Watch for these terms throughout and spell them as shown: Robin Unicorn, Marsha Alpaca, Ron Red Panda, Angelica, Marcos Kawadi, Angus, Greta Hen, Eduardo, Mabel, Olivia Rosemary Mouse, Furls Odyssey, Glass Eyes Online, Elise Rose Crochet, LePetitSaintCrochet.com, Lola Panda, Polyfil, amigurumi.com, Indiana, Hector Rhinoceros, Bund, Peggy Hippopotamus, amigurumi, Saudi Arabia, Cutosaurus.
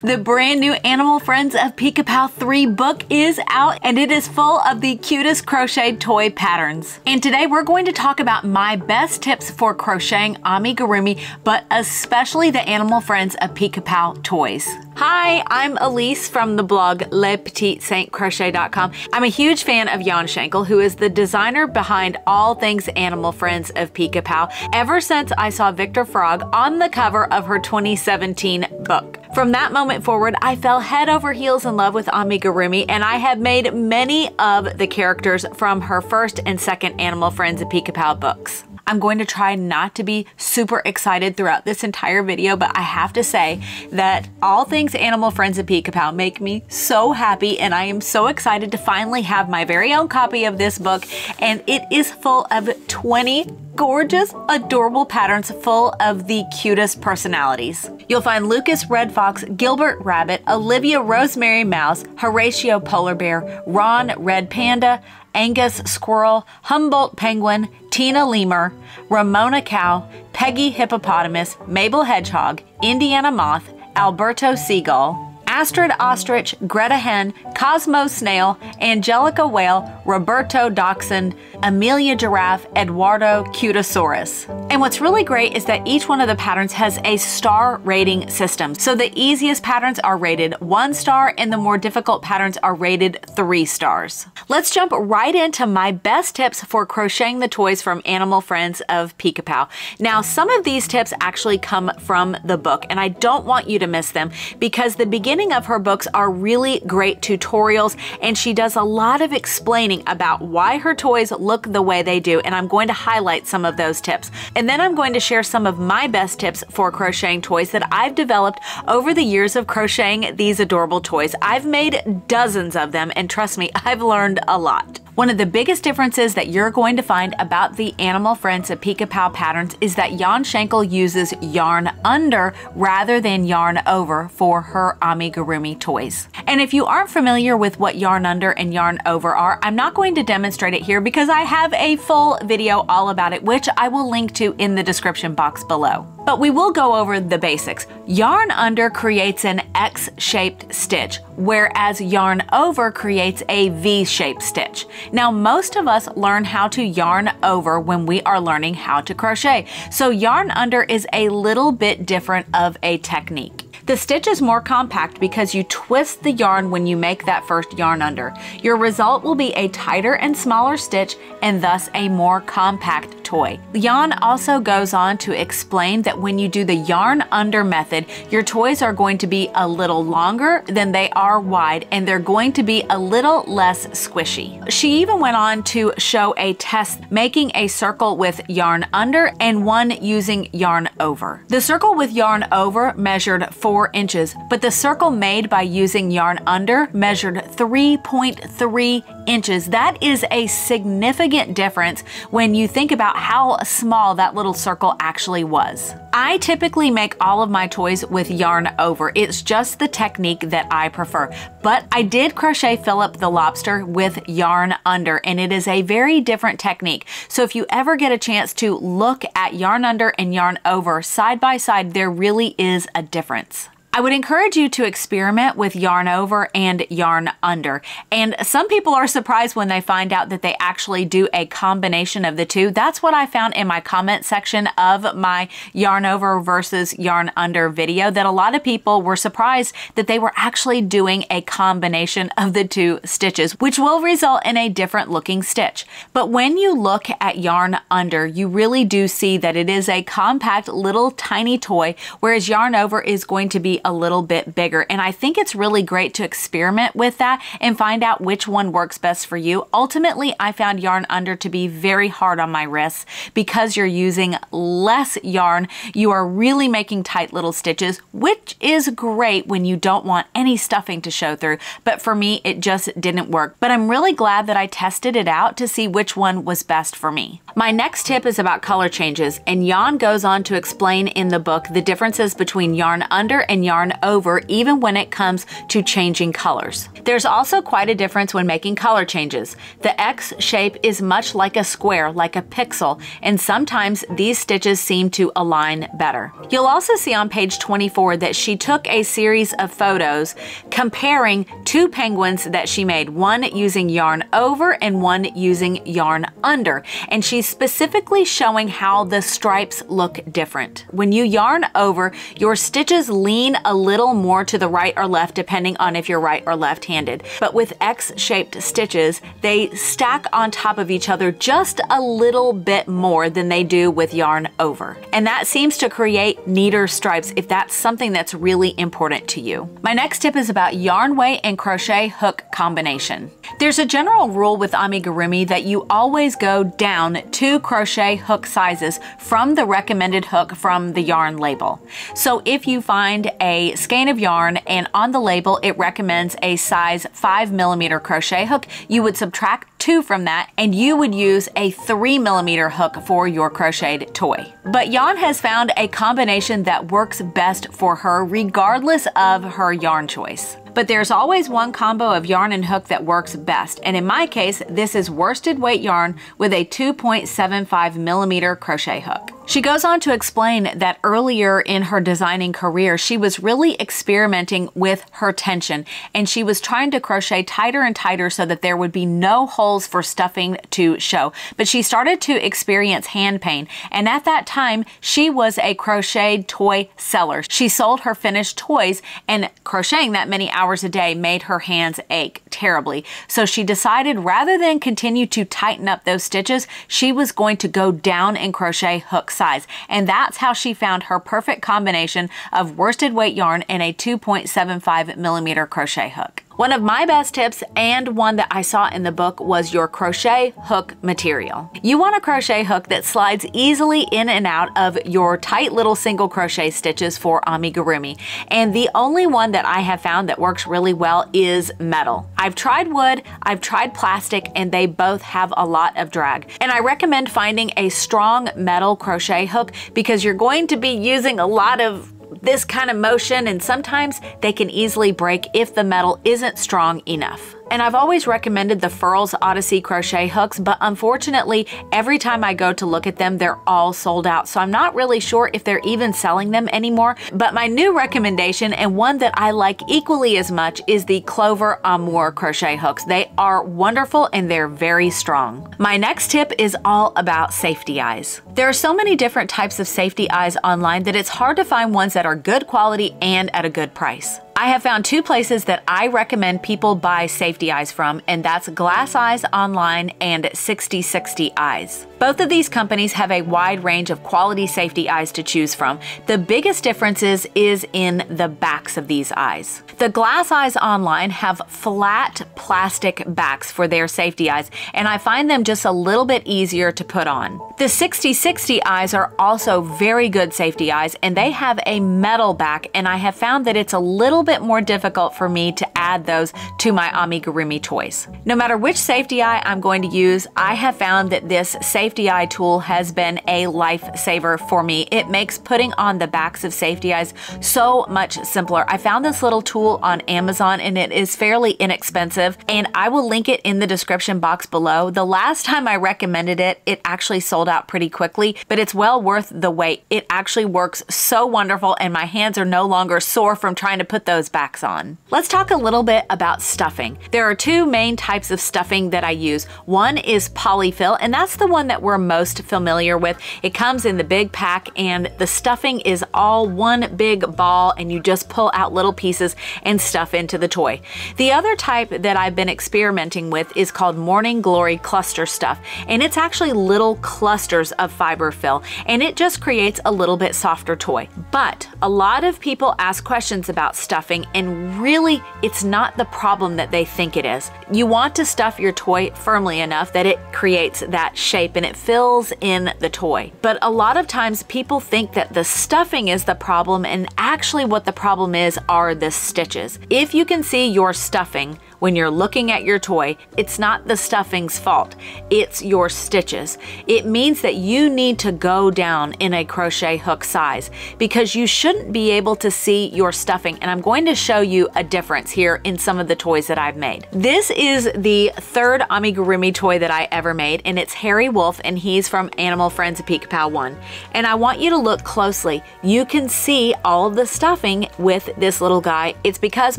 The brand new Animal Friends of Pica Pau 3 book is out, and it is full of the cutest crochet toy patterns. And today we're going to talk about my best tips for crocheting amigurumi, but especially the Animal Friends of Pica Pau toys. Hi, I'm Elise from the blog LePetitSaintCrochet.com. I'm a huge fan of Jan Schenkel, who is the designer behind all things Animal Friends of Pica Pau, ever since I saw Victor Frog on the cover of her 2017 book. From that moment forward, I fell head over heels in love with amigurumi, and I have made many of the characters from her first and second Animal Friends of Pica Pau books. I'm going to try not to be super excited throughout this entire video, but I have to say that all things Animal Friends of Pica Pau make me so happy, and I am so excited to finally have my very own copy of this book, and it is full of 20 gorgeous, adorable patterns full of the cutest personalities. You'll find Lucas Red Fox, Gilbert Rabbit, Olivia Rosemary Mouse, Horatio Polar Bear, Ron Red Panda, Angus Squirrel, Humboldt Penguin, Tina Lemur, Ramona Cow, Peggy Hippopotamus, Mabel Hedgehog, Indiana Moth, Alberto Seagull, Astrid Ostrich, Greta Hen, Cosmo Snail, Angelica Whale, Roberto Dachshund, Amelia Giraffe, Eduardo Cutosaurus. And what's really great is that each one of the patterns has a star rating system. So the easiest patterns are rated 1 star and the more difficult patterns are rated 3 stars. Let's jump right into my best tips for crocheting the toys from Animal Friends of Pica Pau. Now, some of these tips actually come from the book, and I don't want you to miss them because the beginning of her books are really great tutorials, and she does a lot of explaining about why her toys look the way they do, and I'm going to highlight some of those tips. And then I'm going to share some of my best tips for crocheting toys that I've developed over the years of crocheting these adorable toys. I've made dozens of them, and trust me, I've learned a lot. One of the biggest differences that you're going to find about the Animal Friends of Pica Pau patterns is that Jan Schenkel uses yarn under rather than yarn over for her amigurumi toys. And if you aren't familiar with what yarn under and yarn over are, I'm not going to demonstrate it here because I have a full video all about it, which I will link to in the description box below. But we will go over the basics. Yarn under creates an X-shaped stitch, whereas yarn over creates a V-shaped stitch. Now, most of us learn how to yarn over when we are learning how to crochet. So yarn under is a little bit different of a technique. The stitch is more compact because you twist the yarn when you make that first yarn under. Your result will be a tighter and smaller stitch and thus a more compact toy. Jan also goes on to explain that when you do the yarn under method, your toys are going to be a little longer than they are wide, and they're going to be a little less squishy. She even went on to show a test making a circle with yarn under and one using yarn over. The circle with yarn over measured 4 inches, but the circle made by using yarn under measured 3.3 inches. That is a significant difference when you think about how small that little circle actually was. I typically make all of my toys with yarn over. It's just the technique that I prefer, but I did crochet Philip the Lobster with yarn under, and it is a very different technique. So if you ever get a chance to look at yarn under and yarn over side by side, there really is a difference. I would encourage you to experiment with yarn over and yarn under. And some people are surprised when they find out that they actually do a combination of the two. That's what I found in my comment section of my yarn over versus yarn under video, that a lot of people were surprised that they were actually doing a combination of the two stitches, which will result in a different looking stitch. But when you look at yarn under, you really do see that it is a compact little tiny toy, whereas yarn over is going to be a little bit bigger. And I think it's really great to experiment with that and find out which one works best for you. Ultimately, I found yarn under to be very hard on my wrists because you're using less yarn. You are really making tight little stitches, which is great when you don't want any stuffing to show through. But for me, it just didn't work. But I'm really glad that I tested it out to see which one was best for me. My next tip is about color changes, and Jan goes on to explain in the book the differences between yarn under and yarn over even when it comes to changing colors. There's also quite a difference when making color changes. The X shape is much like a square, like a pixel, and sometimes these stitches seem to align better. You'll also see on page 24 that she took a series of photos comparing two penguins that she made, one using yarn over and one using yarn under, and she's specifically showing how the stripes look different. When you yarn over, your stitches lean a little more to the right or left depending on if you're right or left-handed, but with X-shaped stitches, they stack on top of each other just a little bit more than they do with yarn over. And that seems to create neater stripes if that's something that's really important to you. My next tip is about yarn weight and crochet hook combination. There's a general rule with amigurumi that you always go down 2 crochet hook sizes from the recommended hook from the yarn label. So if you find a skein of yarn and on the label it recommends a size 5mm crochet hook, you would subtract 2 from that and you would use a 3mm hook for your crocheted toy. But Jan has found a combination that works best for her regardless of her yarn choice. But there's always one combo of yarn and hook that works best, and in my case, this is worsted weight yarn with a 2.75mm crochet hook. She goes on to explain that earlier in her designing career, she was really experimenting with her tension, and she was trying to crochet tighter and tighter so that there would be no holes for stuffing to show. But she started to experience hand pain, and at that time, she was a crocheted toy seller. She sold her finished toys, and crocheting that many hours a day made her hands ache terribly. So she decided rather than continue to tighten up those stitches, she was going to go down and crochet hook size. And that's how she found her perfect combination of worsted weight yarn and a 2.75mm crochet hook. One of my best tips, and one that I saw in the book, was your crochet hook material. You want a crochet hook that slides easily in and out of your tight little single crochet stitches for amigurumi. And the only one that I have found that works really well is metal. I've tried wood, I've tried plastic, and they both have a lot of drag. And I recommend finding a strong metal crochet hook because you're going to be using a lot of this kind of motion, and sometimes they can easily break if the metal isn't strong enough. And I've always recommended the Furls Odyssey crochet hooks, but unfortunately, every time I go to look at them, they're all sold out. So I'm not really sure if they're even selling them anymore. But my new recommendation, and one that I like equally as much, is the Clover Amour crochet hooks. They are wonderful and they're very strong. My next tip is all about safety eyes. There are so many different types of safety eyes online that it's hard to find ones that are good quality and at a good price. I have found 2 places that I recommend people buy safety eyes from, and that's Glass Eyes Online and 6060 Eyes. Both of these companies have a wide range of quality safety eyes to choose from. The biggest differences is in the backs of these eyes. The Glass Eyes Online have flat plastic backs for their safety eyes, and I find them just a little bit easier to put on. The 6060 Eyes are also very good safety eyes, and they have a metal back, and I have found that it's a little bit more difficult for me to add those to my amigurumi toys. No matter which safety eye I'm going to use, I have found that this safety eye tool has been a lifesaver for me. It makes putting on the backs of safety eyes so much simpler. I found this little tool on Amazon and it is fairly inexpensive, and I will link it in the description box below. The last time I recommended it, it actually sold out pretty quickly, but it's well worth the wait. It actually works so wonderful and my hands are no longer sore from trying to put those backs on. Let's talk a little bit about stuffing. There are 2 main types of stuffing that I use. One is polyfill, and that's the one that we're most familiar with. It comes in the big pack and the stuffing is all one big ball and you just pull out little pieces and stuff into the toy. The other type that I've been experimenting with is called Morning Glory Cluster Stuff, and it's actually little clusters of fiber fill and it just creates a little bit softer toy. But a lot of people ask questions about stuffing stuffing, and really it's not the problem that they think it is. You want to stuff your toy firmly enough that it creates that shape and it fills in the toy. But a lot of times people think that the stuffing is the problem, and actually what the problem is are the stitches. If you can see your stuffing when you're looking at your toy, it's not the stuffing's fault, it's your stitches. It means that you need to go down in a crochet hook size because you shouldn't be able to see your stuffing. And I'm going to show you a difference here in some of the toys that I've made. This is the third amigurumi toy that I ever made, and it's Harry Wolf, and he's from Animal Friends of Pica Pau 1. And I want you to look closely. You can see all of the stuffing with this little guy. It's because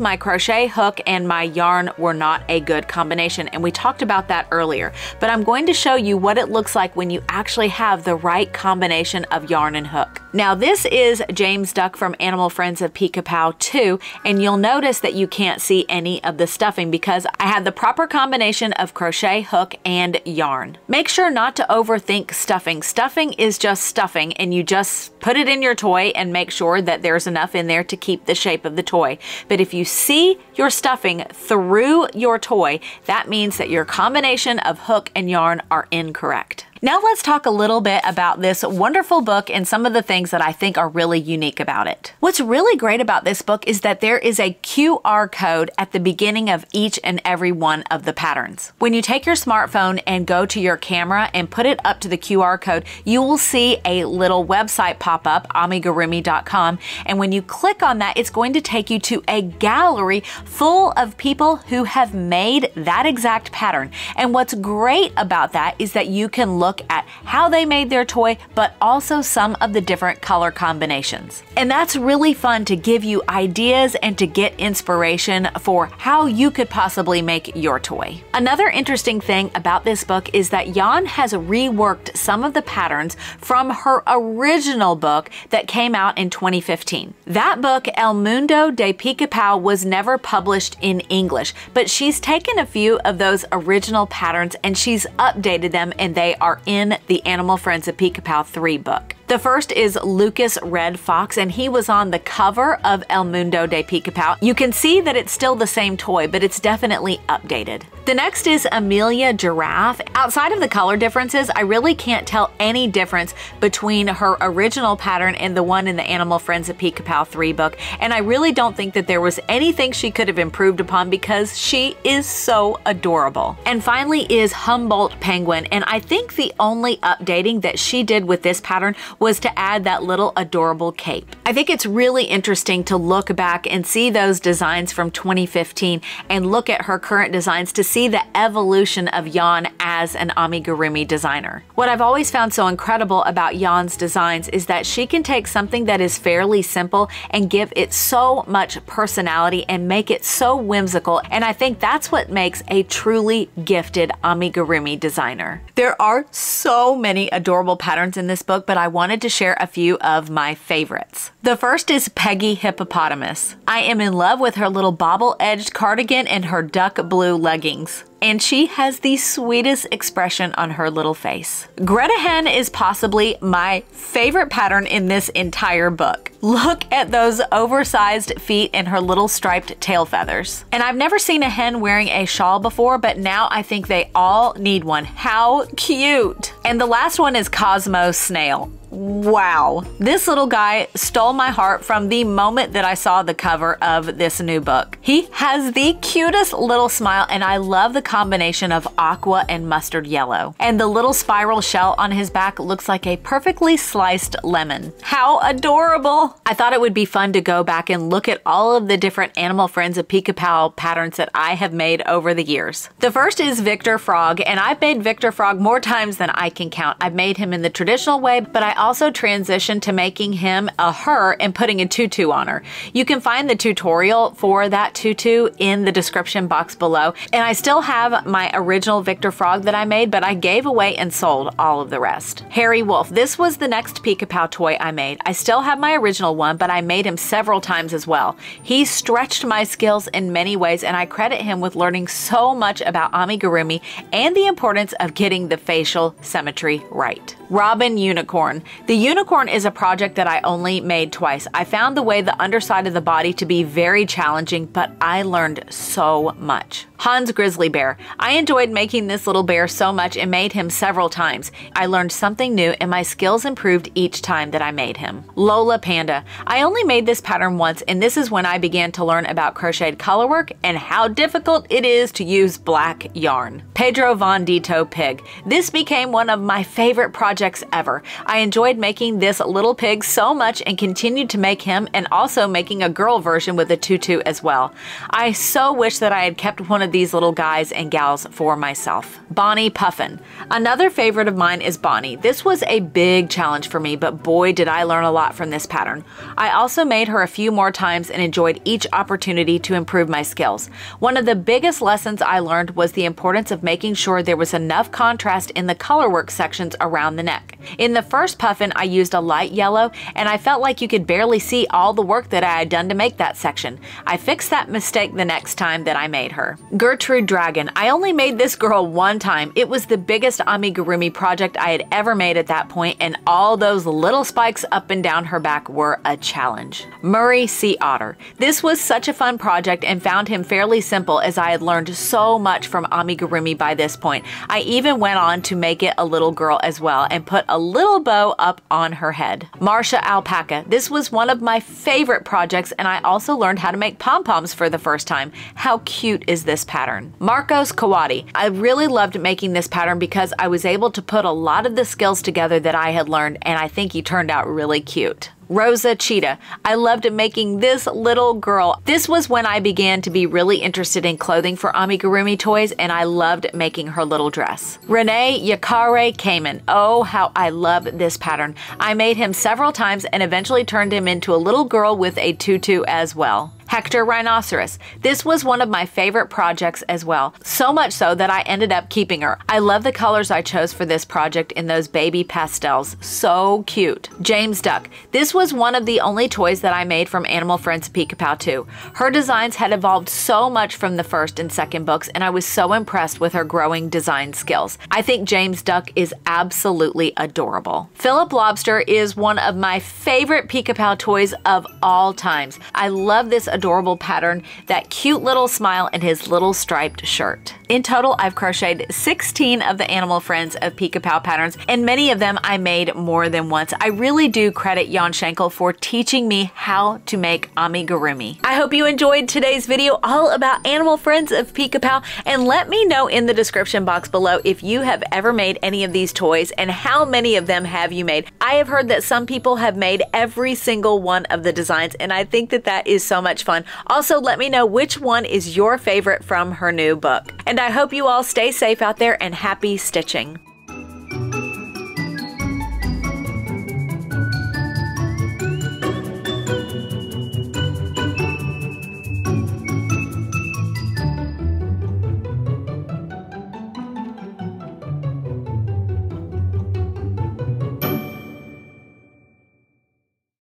my crochet hook and my yarn were not a good combination, and we talked about that earlier, but I'm going to show you what it looks like when you actually have the right combination of yarn and hook. Now this is James Duck from Animal Friends of Pica Pau 2, and you'll notice that you can't see any of the stuffing because I had the proper combination of crochet, hook, and yarn. Make sure not to overthink stuffing. Stuffing is just stuffing, and you just put it in your toy and make sure that there's enough in there to keep the shape of the toy. But if you see your stuffing through your toy, that means that your combination of hook and yarn are incorrect. Now let's talk a little bit about this wonderful book and some of the things that I think are really unique about it. What's really great about this book is that there is a QR code at the beginning of each and every one of the patterns. When you take your smartphone and go to your camera and put it up to the QR code, you will see a little website pop up, amigurumi.com, and when you click on that, it's going to take you to a gallery full of people who have made that exact pattern. And what's great about that is that you can look at how they made their toy, but also some of the different color combinations. And that's really fun to give you ideas and to get inspiration for how you could possibly make your toy. Another interesting thing about this book is that Jan has reworked some of the patterns from her original book that came out in 2015. That book, El Mundo de Pica Pau, was never published in English, but she's taken a few of those original patterns and she's updated them, and they are in the Animal Friends of Pica Pau 3 book. The first is Lucas Red Fox, and he was on the cover of El Mundo de Pica Pau. You can see that it's still the same toy, but it's definitely updated. The next is Amelia Giraffe. Outside of the color differences, I really can't tell any difference between her original pattern and the one in the Animal Friends of Pica Pau 3 book, and I really don't think that there was anything she could have improved upon because she is so adorable. And finally is Humboldt Penguin, and I think the only updating that she did with this pattern was to add that little adorable cape. I think it's really interesting to look back and see those designs from 2015 and look at her current designs to see the evolution of Jan as an amigurumi designer. What I've always found so incredible about Jan's designs is that she can take something that is fairly simple and give it so much personality and make it so whimsical, and I think that's what makes a truly gifted amigurumi designer. There are so many adorable patterns in this book, but I want to share a few of my favorites. The first is Peggy Hippopotamus. I am in love with her little bobble-edged cardigan and her duck blue leggings, and she has the sweetest expression on her little face. Greta Hen is possibly my favorite pattern in this entire book. Look at those oversized feet and her little striped tail feathers. And I've never seen a hen wearing a shawl before, but now I think they all need one. How cute! And the last one is Cosmo Snail. Wow, this little guy stole my heart from the moment that I saw the cover of this new book. He has the cutest little smile, and I love the combination of aqua and mustard yellow. And the little spiral shell on his back looks like a perfectly sliced lemon. How adorable! I thought it would be fun to go back and look at all of the different Animal Friends of Pica Pau patterns that I have made over the years. The first is Victor Frog, and I've made Victor Frog more times than I can count. I've made him in the traditional way, but I also transitioned to making him a her and putting a tutu on her. You can find the tutorial for that tutu in the description box below, and I still have my original Victor Frog that I made, but I gave away and sold all of the rest. Harry Wolf. This was the next Pica Pau toy I made. I still have my original one, but I made him several times as well. He stretched my skills in many ways, and I credit him with learning so much about amigurumi and the importance of getting the facial symmetry right. Robin Unicorn. The unicorn is a project that I only made twice. I found the way the underside of the body to be very challenging, but I learned so much. Hans Grizzly Bear. I enjoyed making this little bear so much and made him several times. I learned something new and my skills improved each time that I made him. Lola Panda. I only made this pattern once, and this is when I began to learn about crocheted color work and how difficult it is to use black yarn. Pedro Vondito Pig. This became one of my favorite projects ever. I enjoyed making this little pig so much and continued to make him, and also making a girl version with a tutu as well. I so wish that I had kept one of these little guys and gals for myself. Bonnie Puffin. Another favorite of mine is Bonnie. This was a big challenge for me, but boy did I learn a lot from this pattern. I also made her a few more times and enjoyed each opportunity to improve my skills. One of the biggest lessons I learned was the importance of making sure there was enough contrast in the colorwork sections around the neck. In the first puffin, I used a light yellow, and I felt like you could barely see all the work that I had done to make that section. I fixed that mistake the next time that I made her. Gertrude Dragon. I only made this girl one time. It was the biggest amigurumi project I had ever made at that point, and all those little spikes up and down her back were a challenge. Murray Sea Otter. This was such a fun project and found him fairly simple, as I had learned so much from amigurumi by this point. I even went on to make it a little girl as well and put a little bow up on her head. Marsha Alpaca. This was one of my favorite projects, and I also learned how to make pom-poms for the first time. How cute is this pattern? Marcos Kawadi. I really loved making this pattern because I was able to put a lot of the skills together that I had learned, and I think he turned out really cute. Rosa Cheetah. I loved making this little girl. This was when I began to be really interested in clothing for amigurumi toys, and I loved making her little dress. Renee Yakare Cayman. Oh, how I love this pattern. I made him several times and eventually turned him into a little girl with a tutu as well. Hector Rhinoceros. This was one of my favorite projects as well, so much so that I ended up keeping her. I love the colors I chose for this project in those baby pastels. So cute. James Duck. This was one of the only toys that I made from Animal Friends of Pica Pau 2. Her designs had evolved so much from the first and second books, and I was so impressed with her growing design skills. I think James Duck is absolutely adorable. Philip Lobster is one of my favorite Pica Pau toys of all times. I love this adorable pattern, that cute little smile, and his little striped shirt. In total, I've crocheted 16 of the Animal Friends of Pica Pau patterns, and many of them I made more than once. I really do credit Jan Schenkel for teaching me how to make amigurumi. I hope you enjoyed today's video all about Animal Friends of Pica Pau, and let me know in the description box below if you have ever made any of these toys and how many of them have you made. I have heard that some people have made every single one of the designs, and I think that that is so much fun. Also, let me know which one is your favorite from her new book. And I hope you all stay safe out there, and happy stitching.